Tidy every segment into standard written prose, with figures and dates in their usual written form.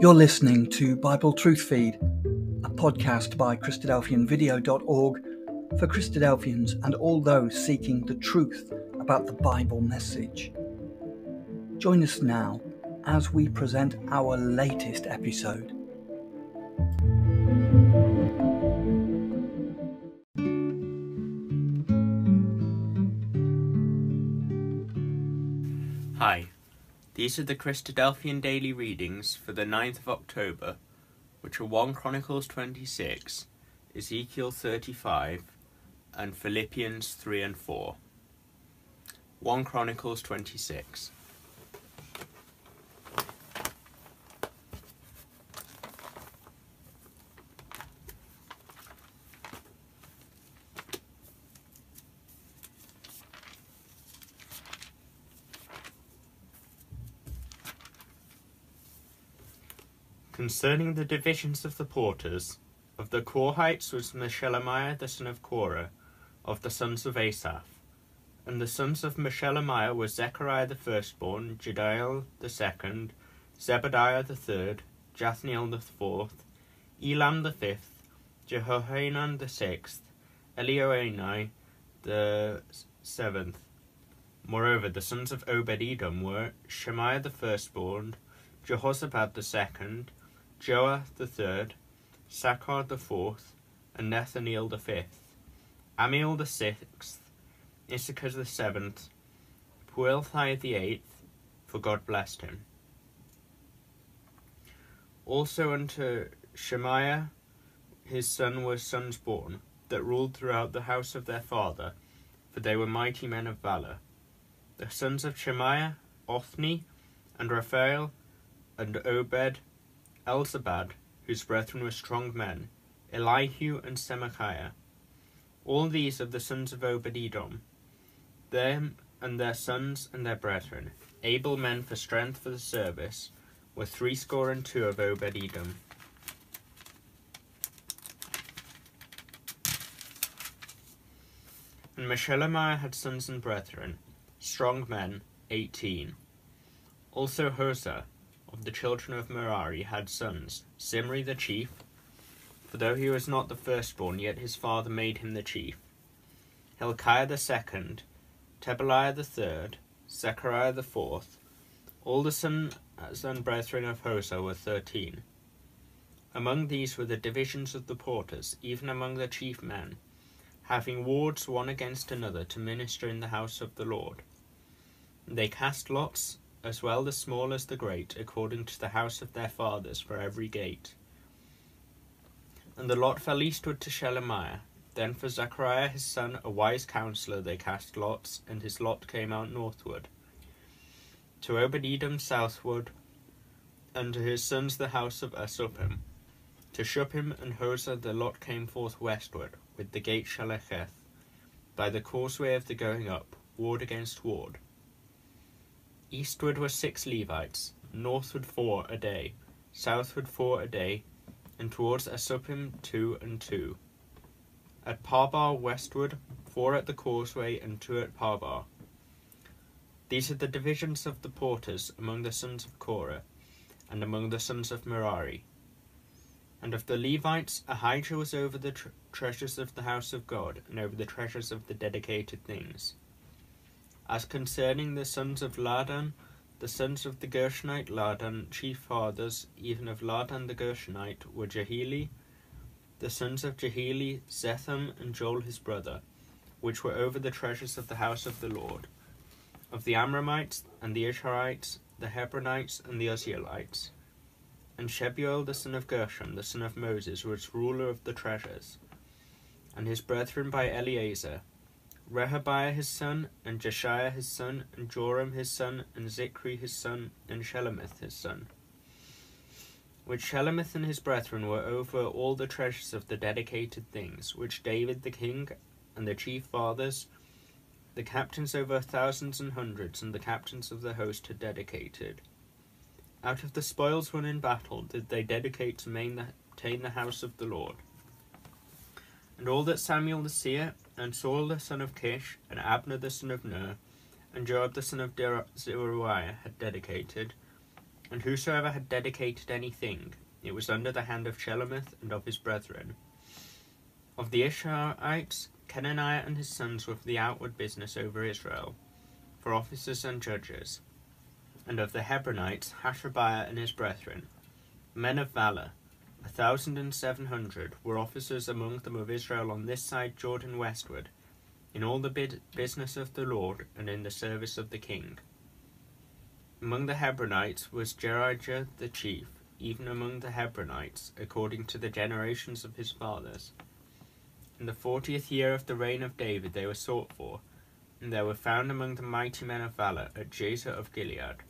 You're listening to Bible Truth Feed, a podcast by Christadelphianvideo.org for Christadelphians and all those seeking the truth about the Bible message. Join us now as we present our latest episode. Hi, these are the Christadelphian Daily Readings for the 9th of October, which are 1 Chronicles 26, Ezekiel 35, and Philippians 3 and 4. 1 Chronicles 26. Concerning the divisions of the porters, of the Korahites was Meshelemiah the son of Korah, of the sons of Asaph. And the sons of Meshelemiah were Zechariah the firstborn, Jediel the second, Zebediah the third, Jathniel the fourth, Elam the fifth, Jehohanan the sixth, Elioani the seventh. Moreover, the sons of Obed-Edom were Shemaiah the firstborn, Jehozabad the second, Joah the third, Sachar the fourth, and Nethaniel the fifth, Amiel the sixth, Issachar the seventh, Puelthai the eighth, for God blessed him. Also unto Shemaiah his son were sons born, that ruled throughout the house of their father, for they were mighty men of valour. The sons of Shemaiah, Othni, and Raphael, and Obed, Elzabad, whose brethren were strong men, Elihu and Semachiah. All these of the sons of Obed-Edom, them and their sons and their brethren, able men for strength for the service, were 62 of Obed-Edom. And Meshelemiah had sons and brethren, strong men, 18. Also Hosea, of the children of Merari, had sons, Simri the chief, for though he was not the firstborn, yet his father made him the chief, Hilkiah the second, Tebaliah the third, Zechariah the fourth. All the sons and brethren of Hosea were 13. Among these were the divisions of the porters, even among the chief men, having wards one against another to minister in the house of the Lord. And they cast lots, as well the small as the great, according to the house of their fathers, for every gate. And the lot fell eastward to Shelemiah. Then for Zechariah his son, a wise counsellor, they cast lots, and his lot came out northward. To Obed-Edom southward, and to his sons the house of Asuppim. To Shuppim and Hosea the lot came forth westward, with the gate Shelecheth, by the causeway of the going up, ward against ward. Eastward were 6 Levites, northward 4 a day, southward 4 a day, and towards Asuppim 2 and 2. At Parbar westward, 4 at the causeway and 2 at Parbar. These are the divisions of the porters among the sons of Korah, and among the sons of Merari. And of the Levites, Ahijah was over the treasures of the house of God, and over the treasures of the dedicated things. As concerning the sons of Ladan, the sons of the Gershonite Ladan, chief fathers, even of Ladan the Gershonite, were Jehieli, the sons of Jehieli, Zetham and Joel his brother, which were over the treasures of the house of the Lord, of the Amramites and the Isharites, the Hebronites and the Uzzielites. And Shebuel the son of Gershom, the son of Moses, was ruler of the treasures, and his brethren by Eleazar, Rehabiah his son, and Jeshiah his son, and Joram his son, and Zikri his son, and Shelemeth his son. Which Shelemeth and his brethren were over all the treasures of the dedicated things, which David the king, and the chief fathers, the captains over thousands and hundreds, and the captains of the host had dedicated. Out of the spoils won in battle did they dedicate to maintain the house of the Lord. And all that Samuel the seer, and Saul the son of Kish, and Abner the son of Ner, and Joab the son of Zeruiah had dedicated, And whosoever had dedicated anything, it was under the hand of Shelemeth and of his brethren. Of the Isharites, Chenaniah and his sons were for the outward business over Israel, for officers and judges. And of the Hebronites, Hashabiah and his brethren, men of valour, 1,700 were officers among them of Israel on this side Jordan westward, in all the business of the Lord and in the service of the king. Among the Hebronites was Jerijah the chief, even among the Hebronites, according to the generations of his fathers. In the 40th year of the reign of David they were sought for, and there were found among the mighty men of valour at Jazer of Gilead.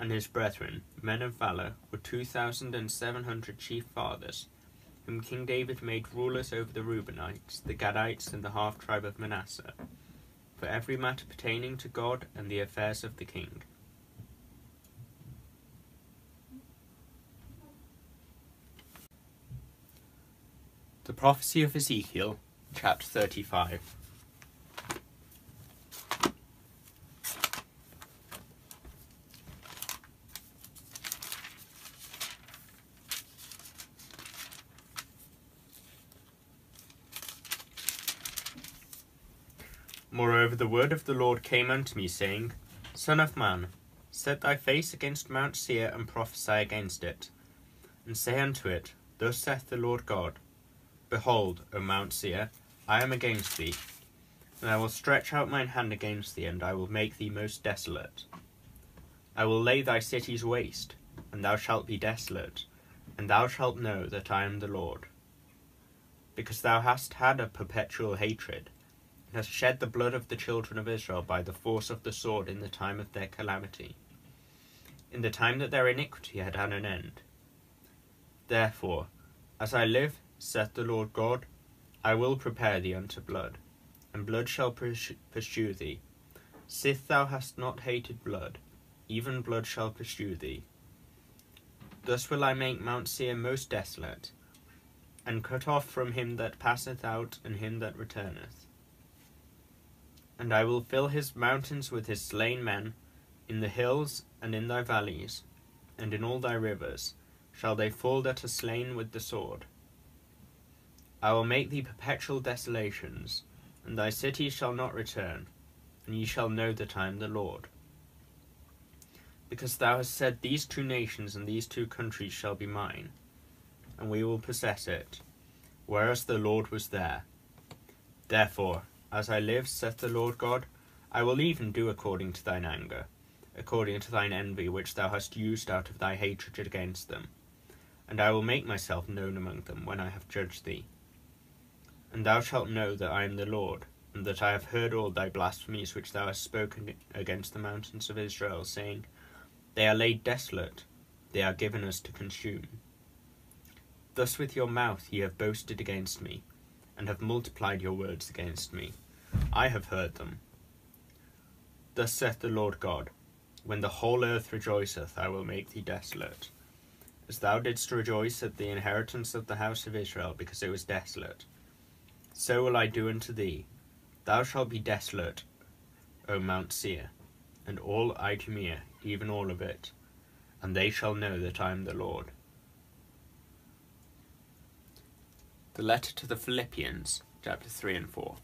And his brethren, men of valour, were 2,700 chief fathers, whom King David made rulers over the Reubenites, the Gadites, and the half-tribe of Manasseh, for every matter pertaining to God and the affairs of the king. The Prophecy of Ezekiel, Chapter 35. Moreover, the word of the Lord came unto me, saying, Son of man, set thy face against Mount Seir, and prophesy against it, and say unto it, Thus saith the Lord God, Behold, O Mount Seir, I am against thee, and I will stretch out mine hand against thee, and I will make thee most desolate. I will lay thy cities waste, and thou shalt be desolate, and thou shalt know that I am the Lord. Because thou hast had a perpetual hatred, and hast shed the blood of the children of Israel by the force of the sword in the time of their calamity, in the time that their iniquity had had an end. Therefore, as I live, saith the Lord God, I will prepare thee unto blood, and blood shall pursue thee. Sith thou hast not hated blood, even blood shall pursue thee. Thus will I make Mount Seir most desolate, and cut off from him that passeth out and him that returneth. And I will fill his mountains with his slain men, in the hills and in thy valleys, and in all thy rivers, shall they fall that are slain with the sword. I will make thee perpetual desolations, and thy cities shall not return, and ye shall know that I am the Lord. Because thou hast said, These two nations and these two countries shall be mine, and we will possess it, whereas the Lord was there. Therefore, as I live, saith the Lord God, I will even do according to thine anger, according to thine envy which thou hast used out of thy hatred against them, and I will make myself known among them when I have judged thee. And thou shalt know that I am the Lord, and that I have heard all thy blasphemies which thou hast spoken against the mountains of Israel, saying, They are laid desolate, they are given us to consume. Thus with your mouth ye have boasted against me, and have multiplied your words against me. I have heard them. Thus saith the Lord God, When the whole earth rejoiceth, I will make thee desolate, as thou didst rejoice at the inheritance of the house of Israel, because it was desolate. So will I do unto thee. Thou shalt be desolate, O Mount Seir, and all Idumea, even all of it, and they shall know that I am the Lord. The Letter to the Philippians, Chapter 3 and 4.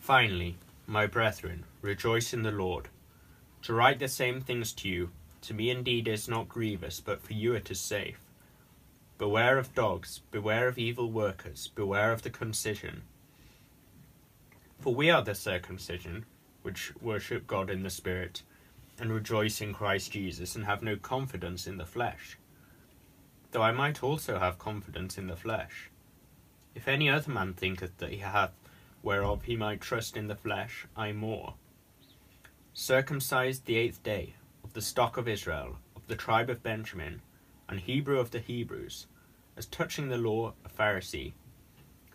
Finally, my brethren, rejoice in the Lord. To write the same things to you, to me indeed is not grievous, but for you it is safe. Beware of dogs, beware of evil workers, beware of the concision. For we are the circumcision, which worship God in the Spirit, and rejoice in Christ Jesus, and have no confidence in the flesh. Though I might also have confidence in the flesh. If any other man thinketh that he hath whereof he might trust in the flesh, I more. Circumcised the 8th day, of the stock of Israel, of the tribe of Benjamin, and Hebrew of the Hebrews, as touching the law, a Pharisee,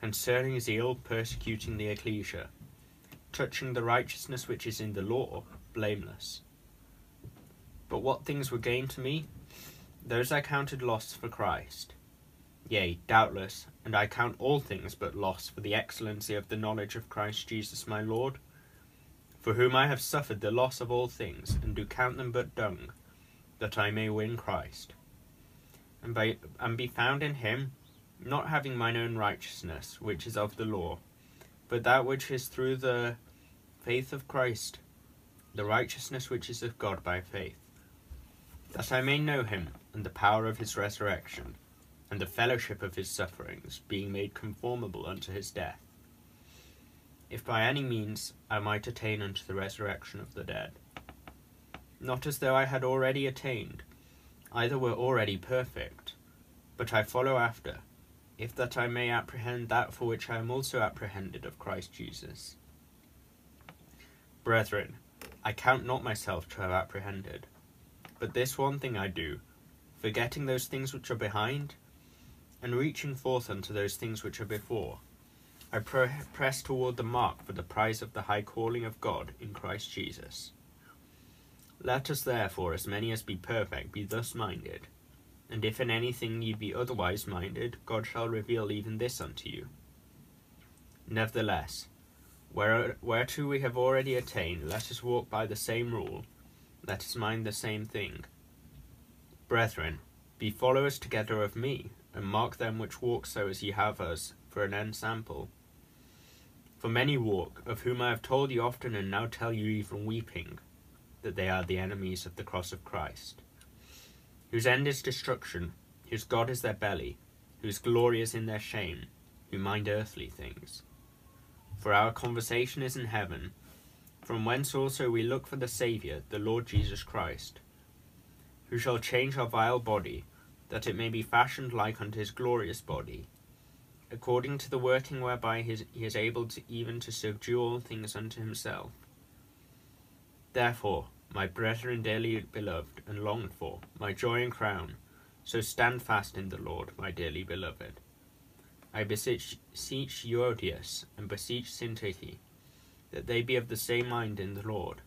concerning zeal, persecuting the ecclesia, touching the righteousness which is in the law, blameless. But what things were gain to me? Those I counted loss for Christ. Yea, doubtless, and I count all things but loss for the excellency of the knowledge of Christ Jesus my Lord, for whom I have suffered the loss of all things, and do count them but dung, that I may win Christ, and be found in him, not having mine own righteousness, which is of the law, but that which is through the faith of Christ, the righteousness which is of God by faith, that I may know him, and the power of his resurrection, and the fellowship of his sufferings, being made conformable unto his death, if by any means I might attain unto the resurrection of the dead. Not as though I had already attained, either were already perfect, but I follow after, if that I may apprehend that for which I am also apprehended of Christ Jesus. Brethren, I count not myself to have apprehended, but this one thing I do, forgetting those things which are behind, and reaching forth unto those things which are before, I press toward the mark for the prize of the high calling of God in Christ Jesus. Let us therefore, as many as be perfect, be thus minded, and if in anything ye be otherwise minded, God shall reveal even this unto you. Nevertheless, whereto we have already attained, let us walk by the same rule, let us mind the same thing. Brethren, be followers together of me, and mark them which walk so as ye have us, for an ensample. For many walk, of whom I have told you often and now tell you even weeping, that they are the enemies of the cross of Christ, whose end is destruction, whose God is their belly, whose glory is in their shame, who mind earthly things. For our conversation is in heaven, from whence also we look for the Saviour, the Lord Jesus Christ, who shall change our vile body, that it may be fashioned like unto his glorious body, according to the working whereby he is able to even to subdue all things unto himself. Therefore, my brethren dearly beloved and longed for, my joy and crown, so stand fast in the Lord, my dearly beloved. I beseech Euodias and beseech Syntyche, that they be of the same mind in the Lord.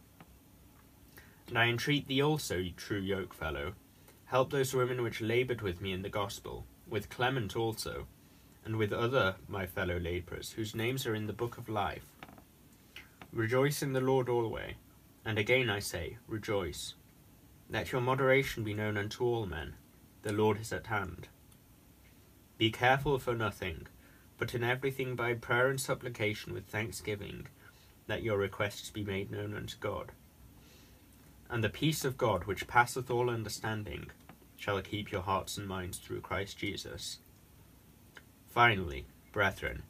And I entreat thee also, true yokefellow, help those women which laboured with me in the gospel, with Clement also, and with other my fellow labourers, whose names are in the book of life. Rejoice in the Lord always, and again I say, rejoice. Let your moderation be known unto all men, the Lord is at hand. Be careful for nothing, but in everything by prayer and supplication with thanksgiving, let your requests be made known unto God. And the peace of God, which passeth all understanding, shall keep your hearts and minds through Christ Jesus. Finally, brethren,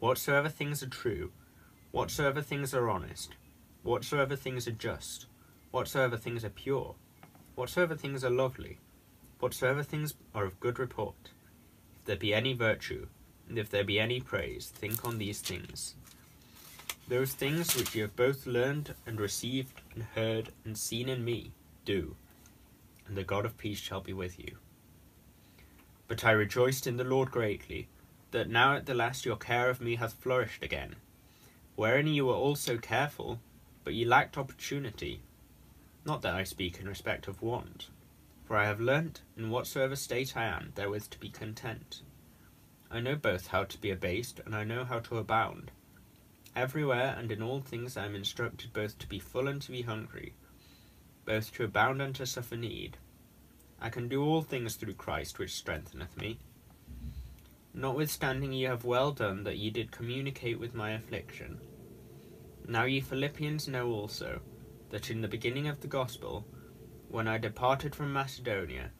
whatsoever things are true, whatsoever things are honest, whatsoever things are just, whatsoever things are pure, whatsoever things are lovely, whatsoever things are of good report, if there be any virtue, and if there be any praise, think on these things. Those things which ye have both learned, and received, and heard, and seen in me, do, and the God of peace shall be with you. But I rejoiced in the Lord greatly, that now at the last your care of me hath flourished again, wherein ye were also careful, but ye lacked opportunity. Not that I speak in respect of want, for I have learnt, in whatsoever state I am, therewith to be content. I know both how to be abased, and I know how to abound. Everywhere and in all things I am instructed both to be full and to be hungry, both to abound and to suffer need. I can do all things through Christ which strengtheneth me. Notwithstanding ye have well done that ye did communicate with my affliction. Now ye Philippians know also, that in the beginning of the gospel, when I departed from Macedonia,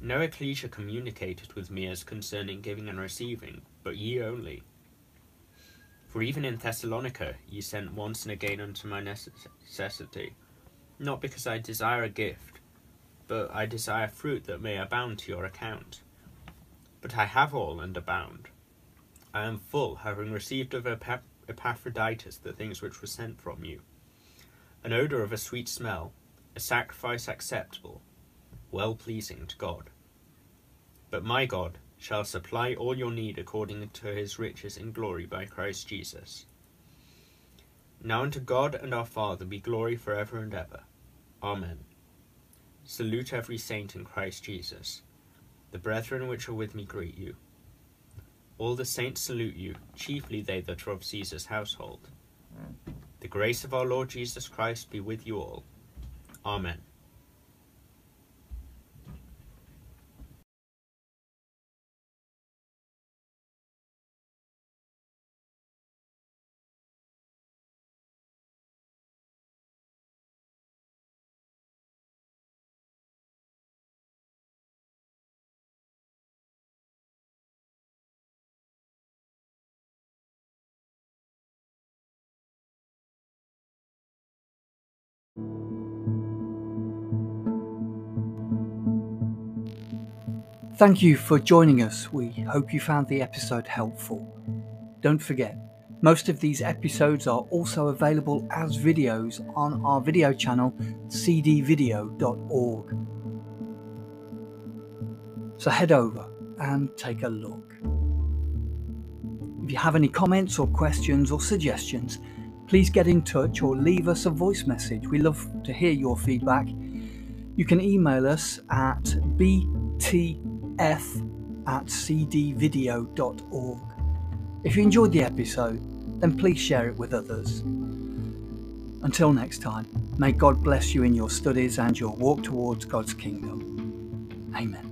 no ecclesia communicated with me as concerning giving and receiving, but ye only. For even in Thessalonica ye sent once and again unto my necessity, not because I desire a gift, but I desire fruit that may abound to your account. But I have all and abound. I am full, having received of Epaphroditus the things which were sent from you, an odour of a sweet smell, a sacrifice acceptable, well-pleasing to God. But my God shall supply all your need according to his riches in glory by Christ Jesus. Now unto God and our Father be glory for ever and ever. Amen. Salute every saint in Christ Jesus. The brethren which are with me greet you. All the saints salute you, chiefly they that are of Caesar's household. The grace of our Lord Jesus Christ be with you all. Amen. Thank you for joining us. We hope you found the episode helpful. Don't forget, most of these episodes are also available as videos on our video channel, cdvideo.org. So head over and take a look. If you have any comments or questions or suggestions, please get in touch or leave us a voice message. We love to hear your feedback. You can email us at btf@cdvideo.org. If you enjoyed the episode, then please share it with others. Until next time, may God bless you in your studies and your walk towards God's kingdom. Amen.